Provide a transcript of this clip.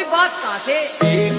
कोई बात ना थे।